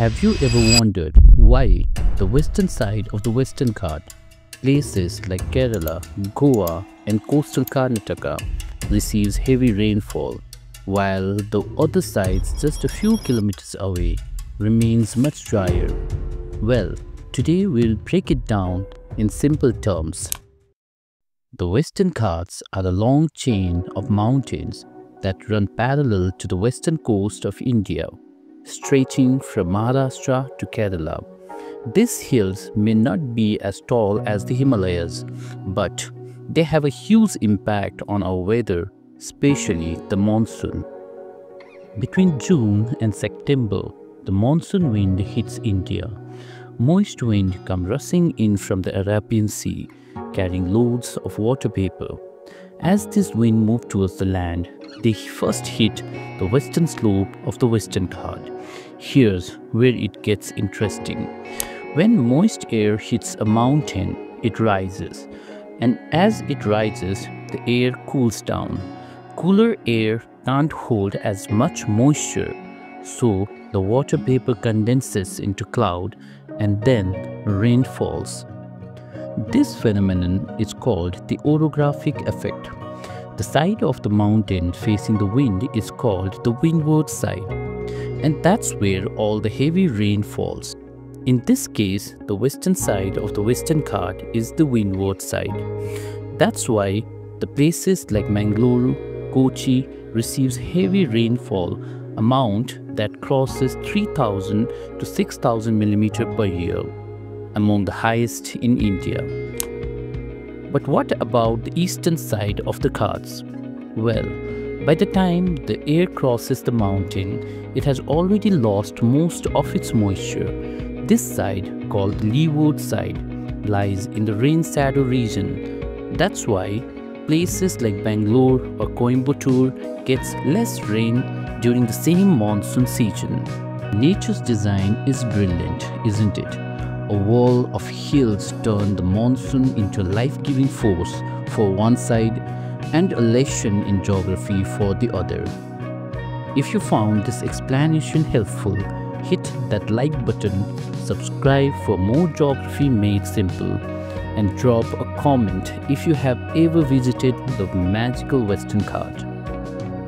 Have you ever wondered why the western side of the Western Ghats, places like Kerala, Goa and coastal Karnataka, receives heavy rainfall, while the other sides just a few kilometers away remains much drier? Well, today we'll break it down in simple terms. The Western Ghats are a long chain of mountains that run parallel to the western coast of India, stretching from Maharashtra to Kerala. These hills may not be as tall as the Himalayas, but they have a huge impact on our weather, especially the monsoon. Between June and September, the monsoon wind hits India. Moist wind comes rushing in from the Arabian Sea, carrying loads of water vapor. As this wind moves towards the land, they first hit the western slope of the Western Ghats. Here's where it gets interesting. When moist air hits a mountain, it rises. And as it rises, the air cools down. Cooler air can't hold as much moisture, so the water vapor condenses into cloud and then rain falls. This phenomenon is called the orographic effect. The side of the mountain facing the wind is called the windward side, and that's where all the heavy rain falls. In this case, the western side of the Western Ghats is the windward side. That's why the places like Mangalore, Kochi receives heavy rainfall amount that crosses 3,000 to 6,000 mm per year, among the highest in India. But what about the eastern side of the Ghats? Well, by the time the air crosses the mountain, it has already lost most of its moisture. This side, called the leeward side, lies in the rain-shadow region. That's why places like Bangalore or Coimbatore gets less rain during the same monsoon season. Nature's design is brilliant, isn't it? A wall of hills turned the monsoon into a life-giving force for one side and a lesson in geography for the other. If you found this explanation helpful, hit that like button, subscribe for more Geography Made Simple, and drop a comment if you have ever visited the magical Western Ghats.